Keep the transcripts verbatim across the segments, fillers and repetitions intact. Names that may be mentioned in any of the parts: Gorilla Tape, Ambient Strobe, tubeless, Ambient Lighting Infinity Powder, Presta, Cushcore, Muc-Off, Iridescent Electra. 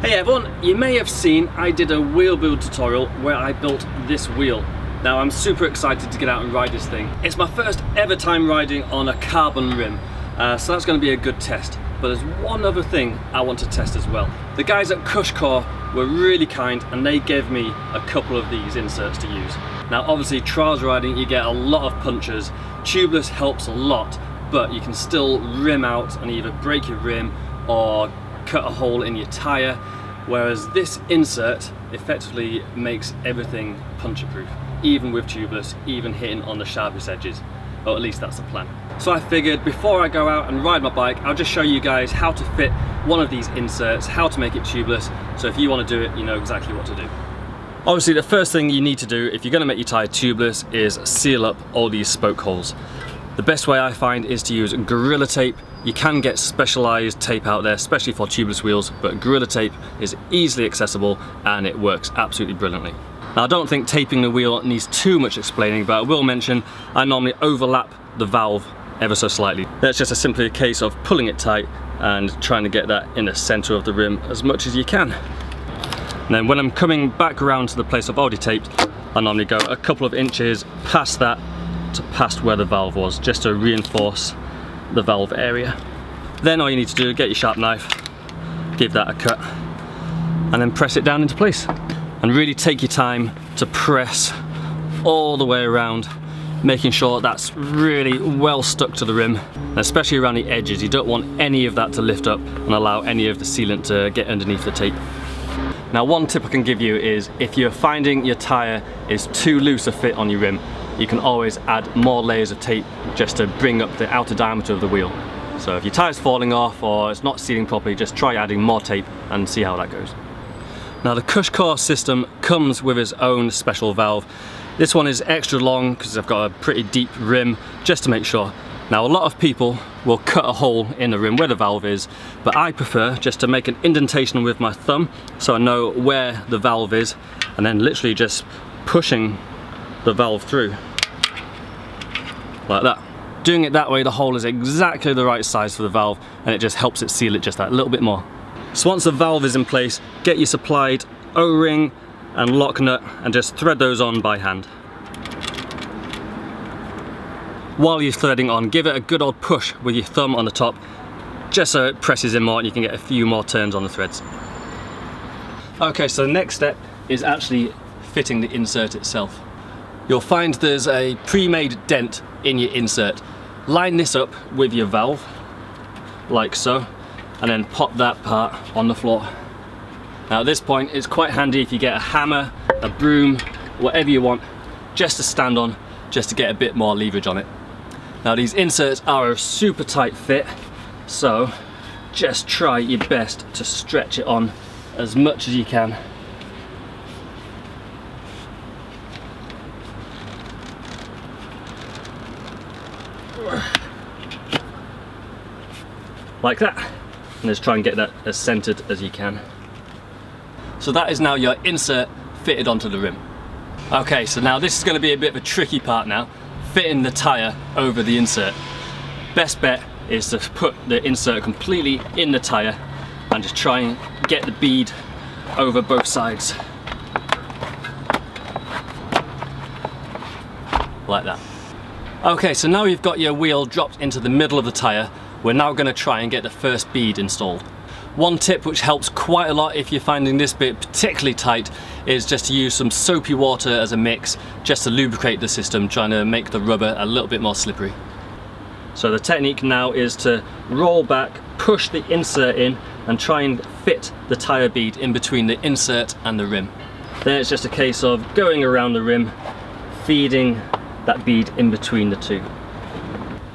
Hey everyone, you may have seen I did a wheel build tutorial where I built this wheel. Now I'm super excited to get out and ride this thing. It's my first ever time riding on a carbon rim, uh, so that's going to be a good test. But there's one other thing I want to test as well. The guys at Cushcore were really kind and they gave me a couple of these inserts to use. Now obviously trials riding you get a lot of punches, tubeless helps a lot, but you can still rim out and either break your rim or cut a hole in your tyre, whereas this insert effectively makes everything puncture proof, even with tubeless, even hitting on the sharpest edges, or at least that's the plan. So I figured before I go out and ride my bike, I'll just show you guys how to fit one of these inserts, how to make it tubeless, so if you want to do it, you know exactly what to do. Obviously the first thing you need to do if you're going to make your tyre tubeless is seal up all these spoke holes. The best way I find is to use Gorilla Tape. You can get specialised tape out there, especially for tubeless wheels, but Gorilla Tape is easily accessible and it works absolutely brilliantly. Now I don't think taping the wheel needs too much explaining, but I will mention I normally overlap the valve ever so slightly. That's just a simply a case of pulling it tight and trying to get that in the centre of the rim as much as you can. And then when I'm coming back around to the place I've already taped, I normally go a couple of inches past that to past where the valve was, just to reinforce the valve area. Then all you need to do is get your sharp knife, give that a cut, and then press it down into place. And really take your time to press all the way around, making sure that's really well stuck to the rim, and especially around the edges. You don't want any of that to lift up and allow any of the sealant to get underneath the tape. Now one tip I can give you is if you're finding your tyre is too loose a fit on your rim, you can always add more layers of tape just to bring up the outer diameter of the wheel. So if your tire's falling off or it's not sealing properly, just try adding more tape and see how that goes. Now the Cushcore system comes with its own special valve. This one is extra long because I've got a pretty deep rim, just to make sure. Now a lot of people will cut a hole in the rim where the valve is, but I prefer just to make an indentation with my thumb so I know where the valve is, and then literally just pushing the valve through. Like that. Doing it that way, the hole is exactly the right size for the valve and it just helps it seal it just that little bit more. So once the valve is in place, get your supplied O-ring and lock nut and just thread those on by hand. While you're threading on, give it a good old push with your thumb on the top, just so it presses in more and you can get a few more turns on the threads. Okay, so the next step is actually fitting the insert itself. You'll find there's a pre-made dent in your insert. Line this up with your valve, like so, and then pop that part on the floor. Now at this point, it's quite handy if you get a hammer, a broom, whatever you want, just to stand on, just to get a bit more leverage on it. Now these inserts are a super tight fit, so just try your best to stretch it on as much as you can. Like that, and just try and get that as centered as you can. So that is now your insert fitted onto the rim. Okay, so now this is going to be a bit of a tricky part now, fitting the tire over the insert. Best bet is to put the insert completely in the tire and just try and get the bead over both sides. Like that. Okay, so now you've got your wheel dropped into the middle of the tire. We're now going to try and get the first bead installed. One tip which helps quite a lot if you're finding this bit particularly tight is just to use some soapy water as a mix just to lubricate the system, trying to make the rubber a little bit more slippery. So the technique now is to roll back, push the insert in and try and fit the tire bead in between the insert and the rim. Then it's just a case of going around the rim, feeding that bead in between the two.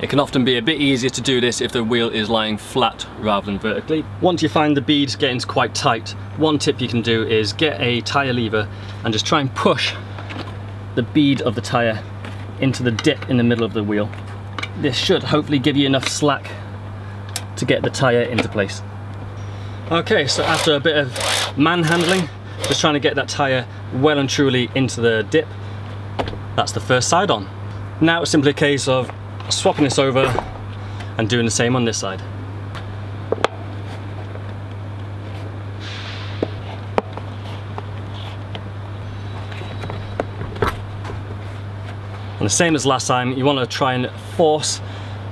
It can often be a bit easier to do this if the wheel is lying flat rather than vertically. Once you find the bead's getting quite tight, one tip you can do is get a tyre lever and just try and push the bead of the tyre into the dip in the middle of the wheel. This should hopefully give you enough slack to get the tyre into place. Okay, so after a bit of manhandling, just trying to get that tyre well and truly into the dip, that's the first side on. Now it's simply a case of swapping this over and doing the same on this side. And the same as last time, you want to try and force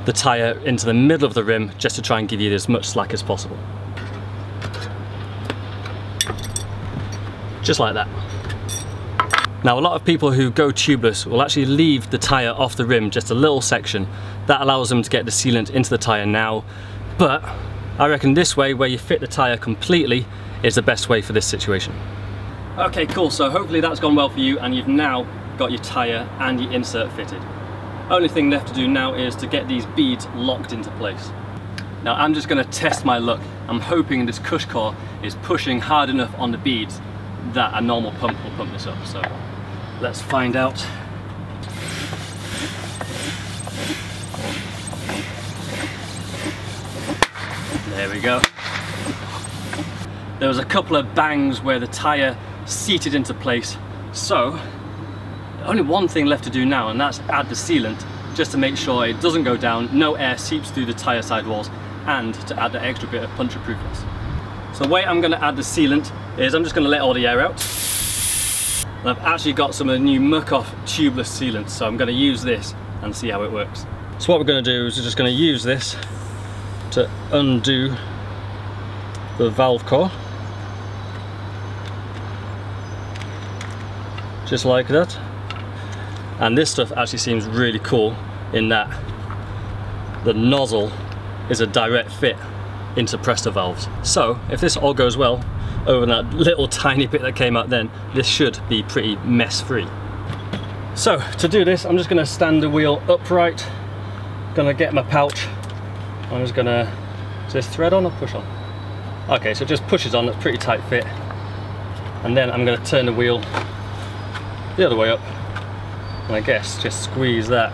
the tyre into the middle of the rim just to try and give you as much slack as possible. Just like that. Now, a lot of people who go tubeless will actually leave the tyre off the rim just a little section. That allows them to get the sealant into the tyre now, but I reckon this way, where you fit the tyre completely, is the best way for this situation. Okay, cool, so hopefully that's gone well for you and you've now got your tyre and your insert fitted. Only thing left to do now is to get these beads locked into place. Now I'm just going to test my luck. I'm hoping this Cushcore is pushing hard enough on the beads that a normal pump will pump this up, so let's find out. There we go. There was a couple of bangs where the tyre seated into place, so only one thing left to do now, and that's add the sealant just to make sure it doesn't go down, no air seeps through the tyre sidewalls, and to add that extra bit of puncture proofness. So the way I'm going to add the sealant is I'm just going to let all the air out. And I've actually got some of the new Muc-Off tubeless sealant, so I'm going to use this and see how it works. So what we're going to do is we're just going to use this to undo the valve core, just like that. And this stuff actually seems really cool in that the nozzle is a direct fit into Presta valves. So if this all goes well, over that little tiny bit that came out then, this should be pretty mess free. So to do this, I'm just going to stand the wheel upright, going to get my pouch, I'm just going to, is this thread on or push on? Okay, so it just pushes on, it's pretty tight fit. And then I'm going to turn the wheel the other way up, and I guess just squeeze that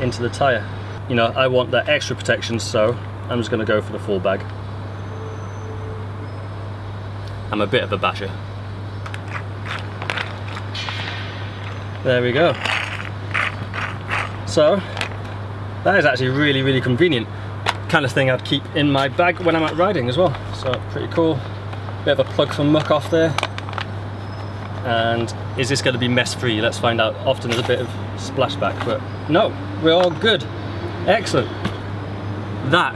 into the tyre. You know, I want that extra protection, so I'm just going to go for the full bag. I'm a bit of a basher. There we go. So that is actually really, really convenient. Kind of thing I'd keep in my bag when I'm out riding as well. So pretty cool. Bit of a plug for Muc-Off there. And is this going to be mess free? Let's find out. Often there's a bit of splashback, but no, we're all good. Excellent. That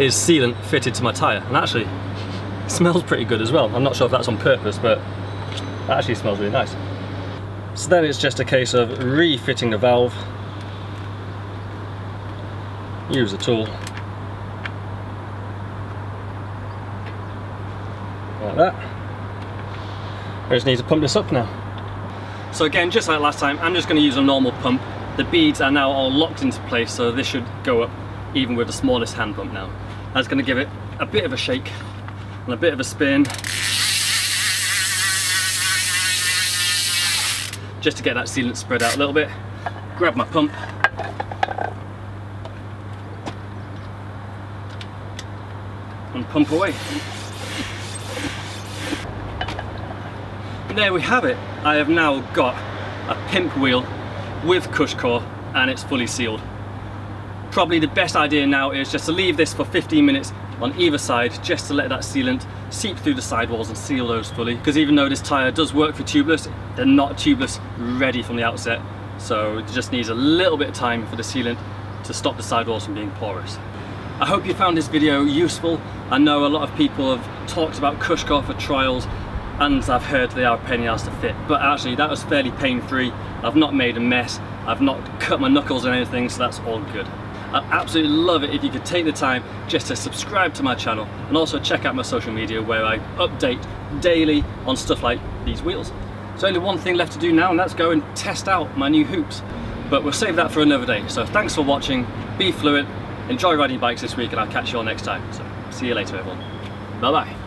is sealant fitted to my tyre, and actually it smells pretty good as well. I'm not sure if that's on purpose, but that actually smells really nice. So then it's just a case of refitting the valve. Use the tool. Like that. I just need to pump this up now. So again, just like last time, I'm just going to use a normal pump. The beads are now all locked into place, so this should go up even with the smallest hand pump now. That's going to give it a bit of a shake and a bit of a spin, just to get that sealant spread out a little bit. Grab my pump. And pump away. And there we have it. I have now got a pimp wheel with Cushcore and it's fully sealed. Probably the best idea now is just to leave this for fifteen minutes on either side, just to let that sealant seep through the sidewalls and seal those fully. Because even though this tyre does work for tubeless, they're not tubeless ready from the outset. So it just needs a little bit of time for the sealant to stop the sidewalls from being porous. I hope you found this video useful. I know a lot of people have talked about Cushcore for trials, and I've heard they are a pain in the ass to fit, but actually that was fairly pain-free. I've not made a mess, I've not cut my knuckles or anything, so that's all good. I'd absolutely love it if you could take the time just to subscribe to my channel and also check out my social media where I update daily on stuff like these wheels. There's only one thing left to do now, and that's go and test out my new hoops. But we'll save that for another day. So thanks for watching, be fluid, enjoy riding bikes this week, and I'll catch you all next time. So see you later everyone. Bye bye.